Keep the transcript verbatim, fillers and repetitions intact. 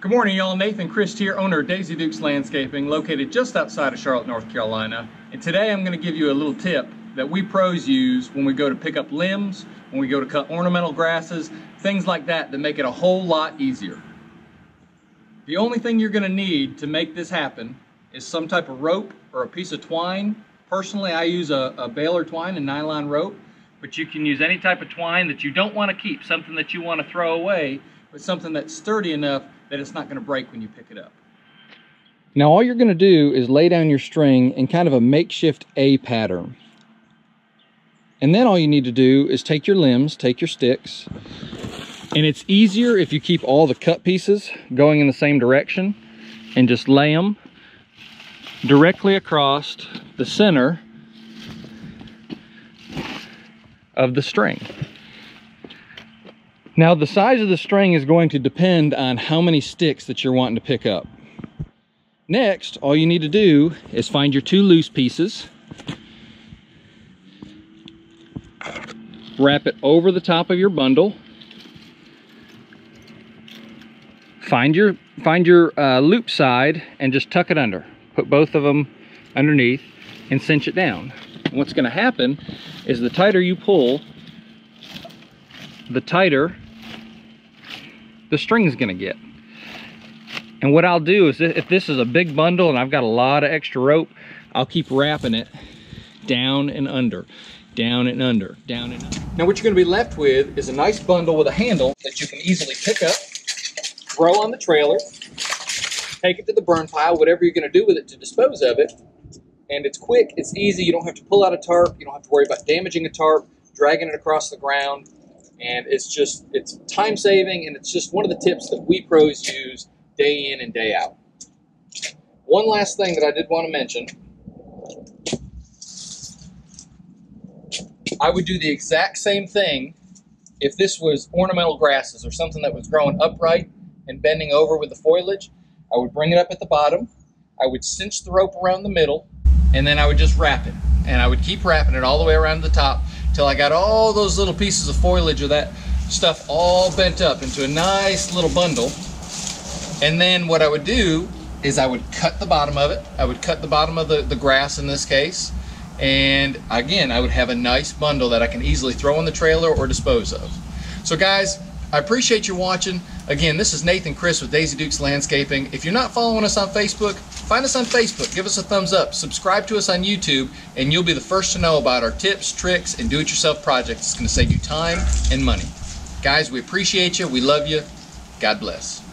Good morning, y'all. Nathan Crist here, owner of Daisy Duke's Landscaping, located just outside of Charlotte, North Carolina. And today I'm going to give you a little tip that we pros use when we go to pick up limbs, when we go to cut ornamental grasses, things like that that make it a whole lot easier. The only thing you're going to need to make this happen is some type of rope or a piece of twine. Personally, I use a, a baler twine and nylon rope, but you can use any type of twine that you don't want to keep, something that you want to throw away, but something that's sturdy enough that it's not going to break when you pick it up. Now all you're going to do is lay down your string in kind of a makeshift A pattern. And then all you need to do is take your limbs, take your sticks, and it's easier if you keep all the cut pieces going in the same direction and just lay them directly across the center of the string. Now the size of the string is going to depend on how many sticks that you're wanting to pick up. Next, all you need to do is find your two loose pieces, wrap it over the top of your bundle, find your, find your uh, loop side and just tuck it under. Put both of them underneath and cinch it down. And what's going to happen is the tighter you pull, the tighter the string's gonna get. And what I'll do is, if this is a big bundle and I've got a lot of extra rope, I'll keep wrapping it down and under, down and under, down and under. Now what you're gonna be left with is a nice bundle with a handle that you can easily pick up, throw on the trailer, take it to the burn pile, whatever you're gonna do with it to dispose of it. And it's quick, it's easy, you don't have to pull out a tarp, you don't have to worry about damaging a tarp, dragging it across the ground. And it's just, it's time saving, and it's just one of the tips that we pros use day in and day out. One last thing that I did want to mention. I would do the exact same thing if this was ornamental grasses or something that was growing upright and bending over with the foliage. I would bring it up at the bottom. I would cinch the rope around the middle, and then I would just wrap it. And I would keep wrapping it all the way around the top till I got all those little pieces of foliage or that stuff all bent up into a nice little bundle. And then what I would do is I would cut the bottom of it. I would cut the bottom of the, the grass in this case. And again, I would have a nice bundle that I can easily throw in the trailer or dispose of. So guys, I appreciate you watching. Again, this is Nathan Crist with Daisy Duke's Landscaping. If you're not following us on Facebook, find us on Facebook, give us a thumbs up, subscribe to us on YouTube, and you'll be the first to know about our tips, tricks, and do-it-yourself projects. It's going to save you time and money. Guys, we appreciate you. We love you. God bless.